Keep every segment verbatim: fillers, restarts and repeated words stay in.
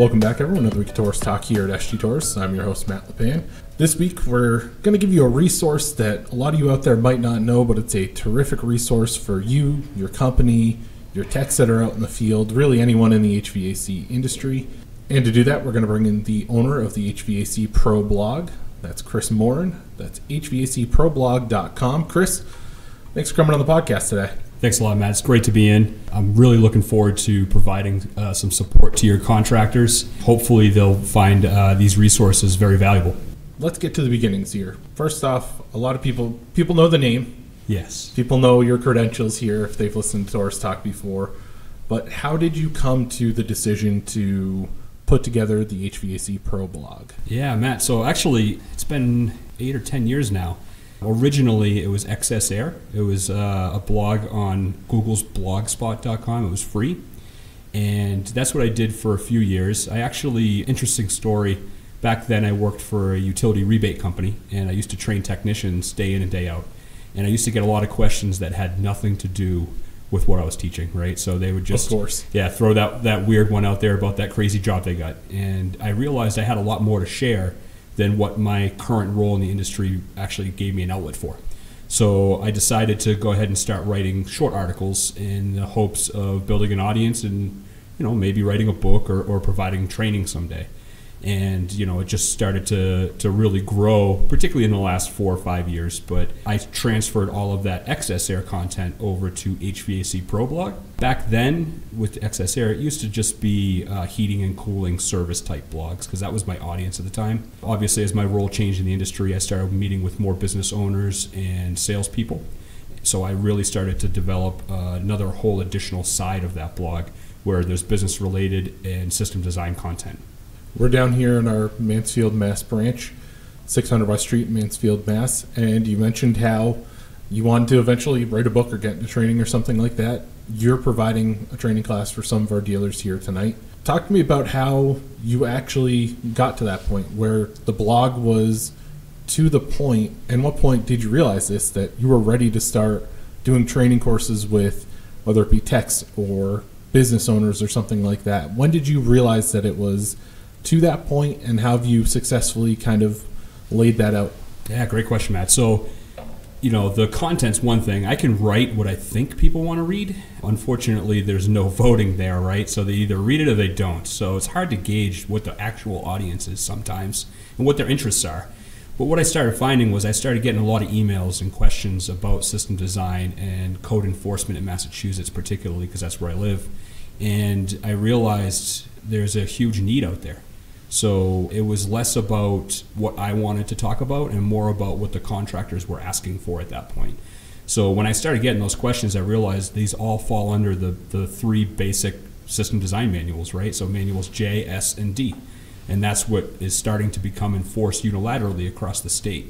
Welcome back, everyone. Another week of Torrice Talk here at S G Torrice. I'm your host, Matt LaPanne. This week, we're going to give you a resource that a lot of you out there might not know, but it's a terrific resource for you, your company, your techs that are out in the field, really anyone in the H V A C industry. And to do that, we're going to bring in the owner of the H V A C Pro Blog. That's Chris Morin. That's H V A C Pro Blog dot com. Chris, thanks for coming on the podcast today. Thanks a lot, Matt. It's great to be in. I'm really looking forward to providing uh, some support to your contractors. Hopefully, they'll find uh, these resources very valuable. Let's get to the beginnings here. First off, a lot of people people know the name. Yes. People know your credentials here if they've listened to Torrice Talk before. But how did you come to the decision to put together the H V A C Pro Blog? Yeah, Matt. So actually, it's been eight or ten years now. Originally, it was X S Air. It was uh, a blog on Google's blogspot dot com. It was free. And that's what I did for a few years. I actually, interesting story, back then I worked for a utility rebate company, and I used to train technicians day in and day out. And I used to get a lot of questions that had nothing to do with what I was teaching, right? So they would just, of course. yeah, throw that, that weird one out there about that crazy job they got. And I realized I had a lot more to share than what my current role in the industry actually gave me an outlet for. So I decided to go ahead and start writing short articles in the hopes of building an audience and, you know, maybe writing a book or, or providing training someday. And, you know, it just started to, to really grow, particularly in the last four or five years. But I transferred all of that X S Air content over to H V A C Pro Blog. Back then with X S Air, it used to just be uh, heating and cooling service type blogs because that was my audience at the time. Obviously, as my role changed in the industry, I started meeting with more business owners and salespeople. So I really started to develop uh, another whole additional side of that blog where there's business related and system design content. We're down here in our Mansfield, Mass branch, six hundred West Street, Mansfield, Mass, and you mentioned how you wanted to eventually write a book or get into training or something like that. You're providing a training class for some of our dealers here tonight. Talk to me about how you actually got to that point where the blog was to the point, and what point did you realize this, that you were ready to start doing training courses with, whether it be techs or business owners or something like that. When did you realize that it was to that point, and how have you successfully kind of laid that out? Yeah, great question, Matt. So, you know, the content's one thing. I can write what I think people want to read. Unfortunately, there's no voting there, right? So they either read it or they don't. So it's hard to gauge what the actual audience is sometimes and what their interests are. But what I started finding was I started getting a lot of emails and questions about system design and code enforcement in Massachusetts, particularly because that's where I live. And I realized there's a huge need out there. So it was less about what I wanted to talk about and more about what the contractors were asking for at that point. So when I started getting those questions, I realized these all fall under the, the three basic system design manuals, right? So manuals J, S, and D. And that's what is starting to become enforced unilaterally across the state.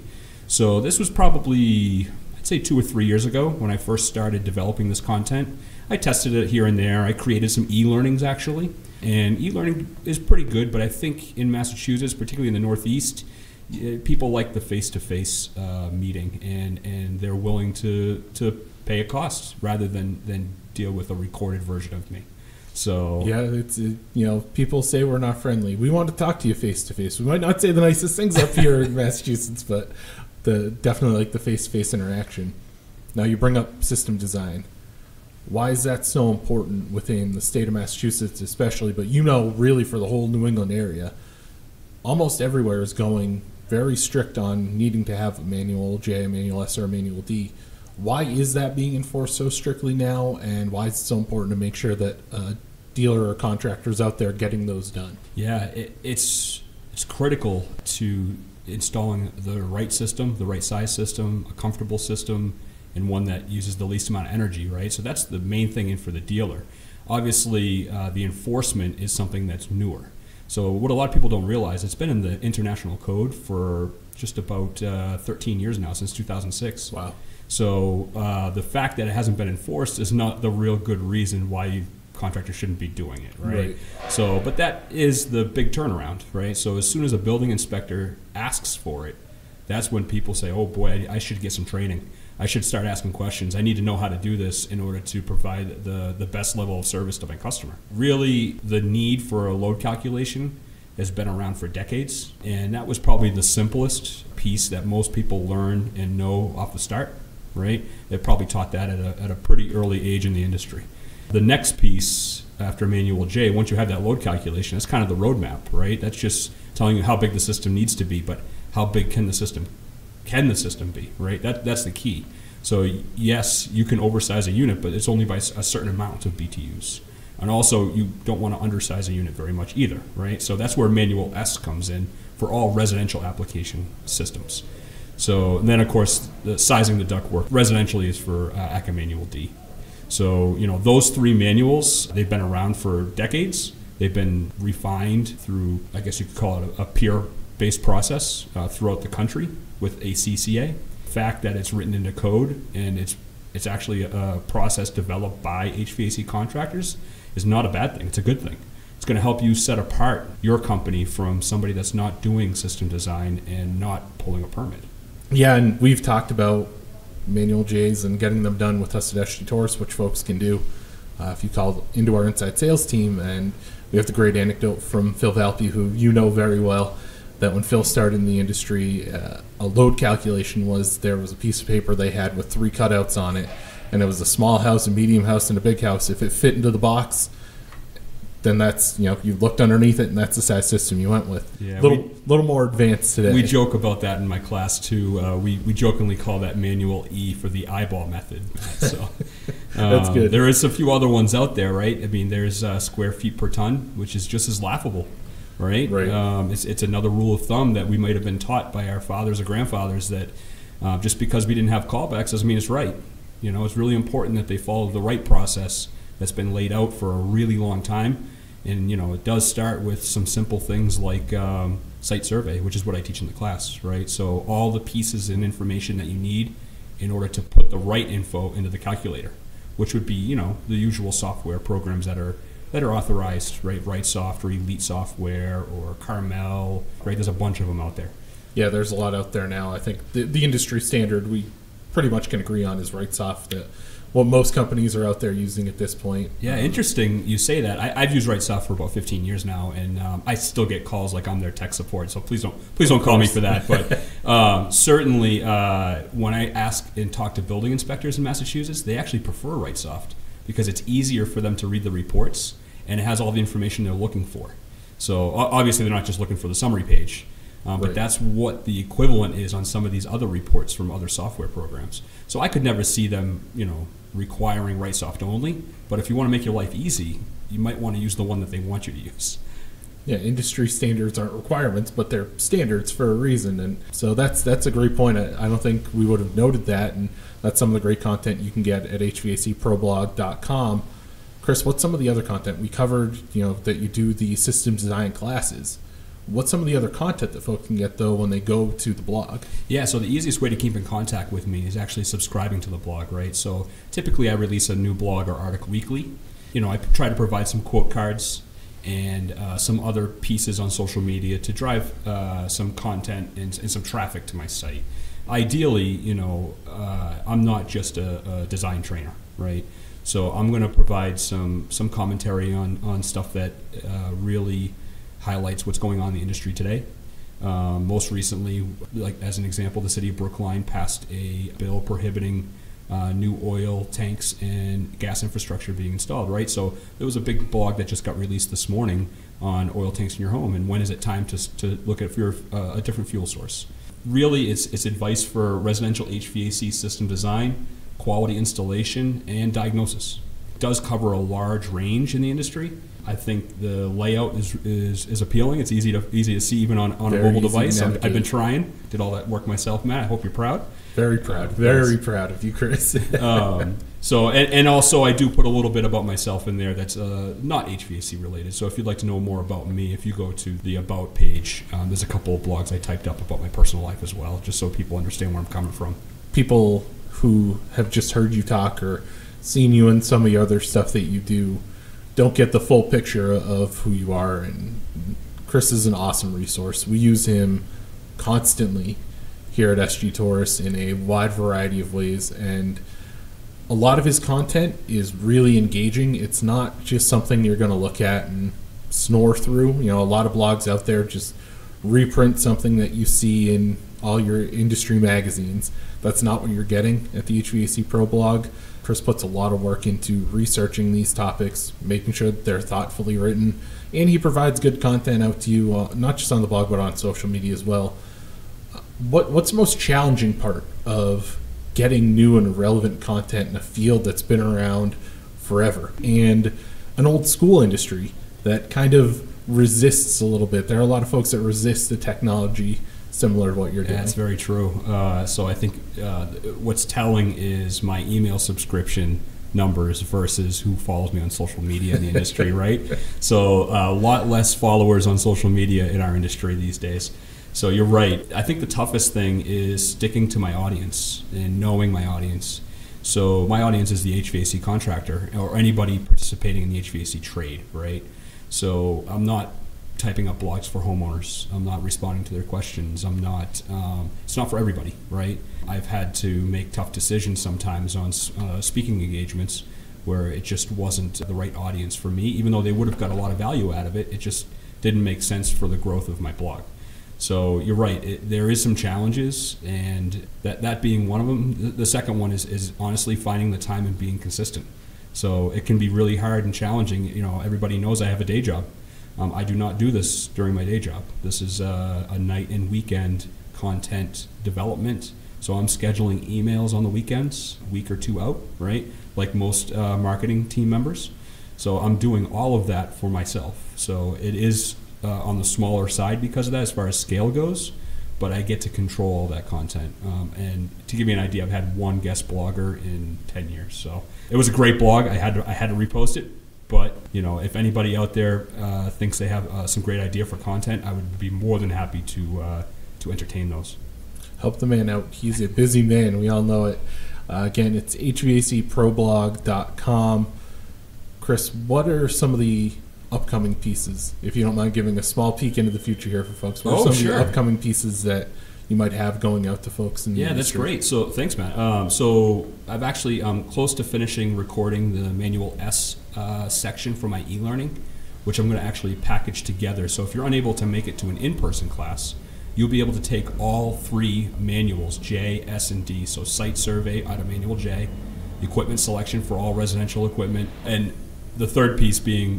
So this was probably, I'd say two or three years ago when I first started developing this content. I tested it here and there. I created some e-learnings actually. And e-learning is pretty good, but I think in Massachusetts, particularly in the Northeast, people like the face-to-face uh, meeting, and, and they're willing to, to pay a cost rather than, than deal with a recorded version of me. So yeah, it's it, you know, people say we're not friendly. We want to talk to you face-to-face. We might not say the nicest things up here in Massachusetts, but the definitely like the face-to-face interaction. Now you bring up system design. Why is that so important within the state of Massachusetts especially, but you know really for the whole New England area? Almost everywhere is going very strict on needing to have a manual J, a manual S, or a manual D. Why is that being enforced so strictly now, and why is it so important to make sure that uh, dealer or contractors out there are getting those done? Yeah, it, it's, it's critical to installing the right system, the right size system, a comfortable system, and one that uses the least amount of energy, right? So that's the main thing in for the dealer. Obviously, uh, the enforcement is something that's newer. So what a lot of people don't realize, it's been in the international code for just about uh, thirteen years now, since two thousand six. Wow. So uh, the fact that it hasn't been enforced is not the real good reason why contractors shouldn't be doing it, right? right? So, but that is the big turnaround, right? So as soon as a building inspector asks for it, that's when people say, oh boy, I should get some training. I should start asking questions. I need to know how to do this in order to provide the, the best level of service to my customer. Really, the need for a load calculation has been around for decades, and that was probably the simplest piece that most people learn and know off the start, right? They probably taught that at a, at a pretty early age in the industry. The next piece after Manual J, once you have that load calculation, that's kind of the roadmap, right? That's just telling you how big the system needs to be, but how big can the system can the system be, right? That, that's the key. So yes, you can oversize a unit, but it's only by a certain amount of B T Us. And also, you don't want to undersize a unit very much either, right? So that's where Manual S comes in for all residential application systems. So then, of course, the sizing the ductwork residentially is for uh, A C C A Manual D. So, you know, those three manuals, they've been around for decades. They've been refined through, I guess you could call it a, a peer-based process uh, throughout the country with A C C A. The fact that it's written into code and it's it's actually a process developed by H V A C contractors is not a bad thing. It's a good thing. It's going to help you set apart your company from somebody that's not doing system design and not pulling a permit. Yeah, and we've talked about Manual J's and getting them done with us at S G Torrice, which folks can do uh, if you call into our inside sales team. And we have the great anecdote from Phil Valpy, who you know very well, that when Phil started in the industry, uh, a load calculation was there was a piece of paper they had with three cutouts on it, and it was a small house, a medium house, and a big house. If it fit into the box, then that's, you know, you looked underneath it, and that's the size system you went with. Yeah, little, we, little more advanced today. We joke about that in my class too. Uh, we we jokingly call that Manual E for the eyeball method. So that's um, good. There is a few other ones out there, right? I mean, there's uh, square feet per ton, which is just as laughable. Right, right. Um, it's, it's another rule of thumb that we might have been taught by our fathers or grandfathers, that uh, just because we didn't have callbacks doesn't mean it's right. You know, it's really important that they follow the right process that's been laid out for a really long time. And you know, it does start with some simple things like um, site survey, which is what I teach in the class, right? So all the pieces and information that you need in order to put the right info into the calculator, which would be, you know, the usual software programs that are that are authorized, right? Wrightsoft or Elite Software or Carmel, right? There's a bunch of them out there. Yeah, there's a lot out there now. I think the, the industry standard we pretty much can agree on is Wrightsoft, that what most companies are out there using at this point. Yeah, um, interesting you say that. I, I've used Wrightsoft for about fifteen years now, and um, I still get calls like I'm their tech support, so please don't please don't call me for that. But um, certainly uh, when I ask and talk to building inspectors in Massachusetts, they actually prefer Wrightsoft, because it's easier for them to read the reports, and it has all the information they're looking for. So obviously they're not just looking for the summary page, um, right. But that's what the equivalent is on some of these other reports from other software programs. So I could never see them, you know, requiring Wrightsoft only, but if you want to make your life easy, you might want to use the one that they want you to use. Yeah, industry standards aren't requirements, but they're standards for a reason. And so that's that's a great point. I, I don't think we would have noted that, and that's some of the great content you can get at H V A C pro blog dot com. Chris, what's some of the other content? We covered, you know, that you do the system design classes. What's some of the other content that folks can get, though, when they go to the blog? Yeah, so the easiest way to keep in contact with me is actually subscribing to the blog, right? So typically I release a new blog or article weekly. You know, I try to provide some quote cards and uh, some other pieces on social media to drive uh, some content and, and some traffic to my site. Ideally, you know, uh, I'm not just a, a design trainer, right? So I'm going to provide some some commentary on, on stuff that uh, really highlights what's going on in the industry today. Um, most recently, like as an example, the city of Brookline passed a bill prohibiting Uh, new oil tanks and gas infrastructure being installed, right? So there was a big blog that just got released this morning on oil tanks in your home, and when is it time to, to look at your, uh, a different fuel source. Really, it's, it's advice for residential H V A C system design, quality installation, and diagnosis. It does cover a large range in the industry. I think the layout is, is, is appealing. It's easy to easy to see even on, on a mobile device. I've, I've been trying. Did all that work myself, Matt. I hope you're proud. Very proud. Very yes. proud of you, Chris. um, so, and, and also I do put a little bit about myself in there that's uh, not H V A C related. So if you'd like to know more about me, if you go to the About page, um, there's a couple of blogs I typed up about my personal life as well, just so people understand where I'm coming from. People who have just heard you talk or seen you in some of the other stuff that you do don't get the full picture of who you are, and Chris is an awesome resource. We use him constantly here at S G Torrice in a wide variety of ways, and a lot of his content is really engaging. It's not just something you're going to look at and snore through. You know, a lot of blogs out there just reprint something that you see in all your industry magazines. That's not what you're getting at the H V A C Pro blog. Chris puts a lot of work into researching these topics, making sure that they're thoughtfully written, and he provides good content out to you, uh, not just on the blog, but on social media as well. What, what's the most challenging part of getting new and relevant content in a field that's been around forever and an old school industry that kind of resists a little bit? There are a lot of folks that resist the technology similar to what you're doing. That's very true. Uh, so I think uh, what's telling is my email subscription numbers versus who follows me on social media in the industry, right? So a uh, lot less followers on social media in our industry these days. So you're right. I think the toughest thing is sticking to my audience and knowing my audience. So my audience is the H V A C contractor or anybody participating in the H V A C trade, right? So I'm not typing up blogs for homeowners. I'm not responding to their questions. I'm not, um, it's not for everybody, right? I've had to make tough decisions sometimes on uh, speaking engagements where it just wasn't the right audience for me, even though they would have got a lot of value out of it. It just didn't make sense for the growth of my blog. So you're right, it, there is some challenges, and that, that being one of them. The second one is, is honestly finding the time and being consistent. So it can be really hard and challenging. You know, everybody knows I have a day job. Um, I do not do this during my day job. This is uh, a night and weekend content development. So I'm scheduling emails on the weekends, a week or two out, right? Like most uh, marketing team members. So I'm doing all of that for myself. So it is uh, on the smaller side because of that as far as scale goes, but I get to control all that content. Um, and to give you an idea, I've had one guest blogger in ten years. So it was a great blog. I had to, I had to repost it. But, you know, if anybody out there uh, thinks they have uh, some great idea for content, I would be more than happy to uh, to entertain those. Help the man out. He's a busy man. We all know it. Uh, again, it's H V A C Pro Blog dot com. Chris, what are some of the upcoming pieces, if you don't mind giving a small peek into the future here for folks? What oh, are some sure. of the upcoming pieces that you might have going out to folks in the Yeah, industry? That's great. So thanks, Matt. Um, so I've actually um, close to finishing recording the Manual S uh, section for my e-learning, which I'm going to actually package together. So if you're unable to make it to an in-person class, you'll be able to take all three manuals, J, S, and D. So site survey out of Manual J, equipment selection for all residential equipment, and the third piece being A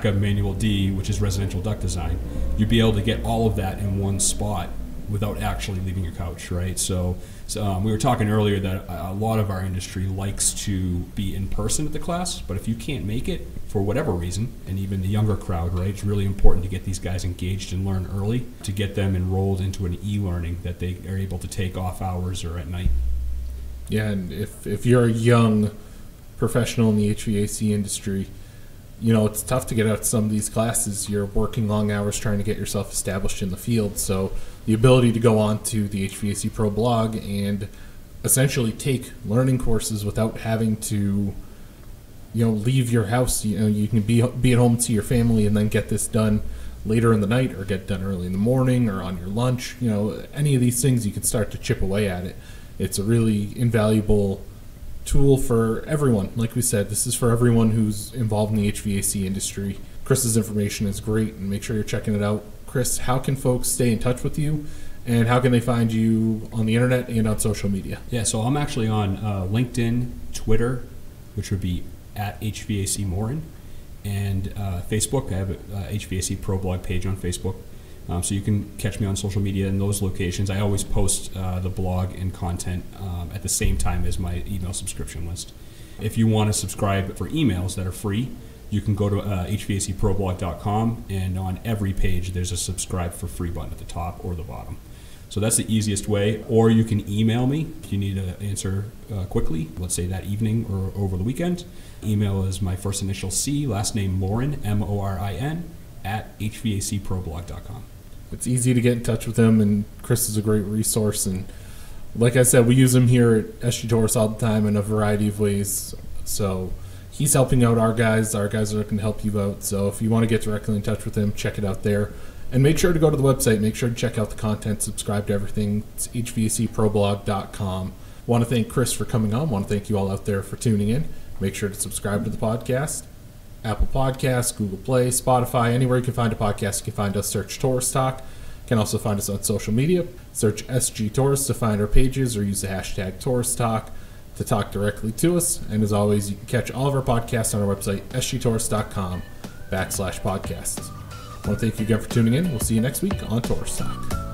C C A Manual D, which is residential duct design. You'll be able to get all of that in one spot without actually leaving your couch, right? So, so um, we were talking earlier that a lot of our industry likes to be in person at the class, but if you can't make it for whatever reason, and even the younger crowd, right, it's really important to get these guys engaged and learn early to get them enrolled into an e-learning that they are able to take off hours or at night. Yeah, and if, if you're a young professional in the H V A C industry, you know, it's tough to get out to some of these classes. You're working long hours trying to get yourself established in the field. So the ability to go on to the H V A C Pro blog and essentially take learning courses without having to, you know, leave your house. You know, you can be, be at home to your family and then get this done later in the night or get done early in the morning or on your lunch. You know, any of these things, you can start to chip away at it. It's a really invaluable tool for everyone. Like we said, this is for everyone who's involved in the H V A C industry. Chris's information is great, and make sure you're checking it out. Chris, how can folks stay in touch with you, and how can they find you on the internet and on social media? Yeah, so I'm actually on uh, LinkedIn, Twitter, which would be at H V A C Morin, and uh, Facebook. I have a uh, H V A C Pro blog page on Facebook. Um, so you can catch me on social media in those locations. I always post uh, the blog and content um, at the same time as my email subscription list. If you want to subscribe for emails that are free, you can go to uh, H V A C Pro Blog dot com, and on every page there's a subscribe for free button at the top or the bottom. So that's the easiest way. Or you can email me if you need an answer uh, quickly, let's say that evening or over the weekend. Email is my first initial C, last name Morin, M O R I N, at H V A C Pro Blog dot com. It's easy to get in touch with him, and Chris is a great resource. And like I said, we use him here at S G Torrice all the time in a variety of ways. So he's helping out our guys. Our guys are looking to help you out. So if you want to get directly in touch with him, check it out there. And make sure to go to the website. Make sure to check out the content. Subscribe to everything. It's H V A C Pro Blog dot com. Want to thank Chris for coming on. Want to thank you all out there for tuning in. Make sure to subscribe to the podcast. Apple Podcasts, Google Play, Spotify, anywhere you can find a podcast, you can find us. Search Torrice Talk. You can also find us on social media. Search S G Torrice to find our pages, or use the hashtag Torrice Talk to talk directly to us. And as always, you can catch all of our podcasts on our website, S G Torrice dot com backslash podcasts. I want to thank you again for tuning in. We'll see you next week on Torrice Talk.